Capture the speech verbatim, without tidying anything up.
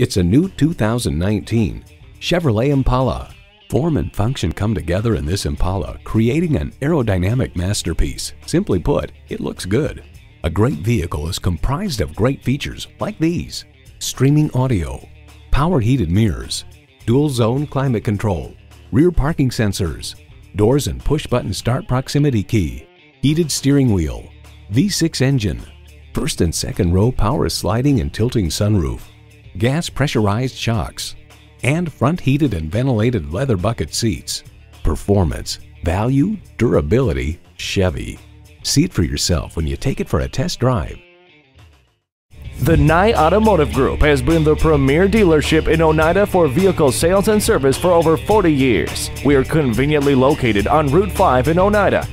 It's a new two thousand nineteen Chevrolet Impala. Form and function come together in this Impala, creating an aerodynamic masterpiece. Simply put, it looks good. A great vehicle is comprised of great features like these: streaming audio, power heated mirrors, dual zone climate control, rear parking sensors, doors and push button start proximity key, heated steering wheel, V six engine, first and second row power sliding and tilting sunroof, gas pressurized shocks, and front heated and ventilated leather bucket seats. Performance, value, durability, Chevy. See it for yourself when you take it for a test drive. The Nye Automotive Group has been the premier dealership in Oneida for vehicle sales and service for over forty years. We are conveniently located on Route five in Oneida.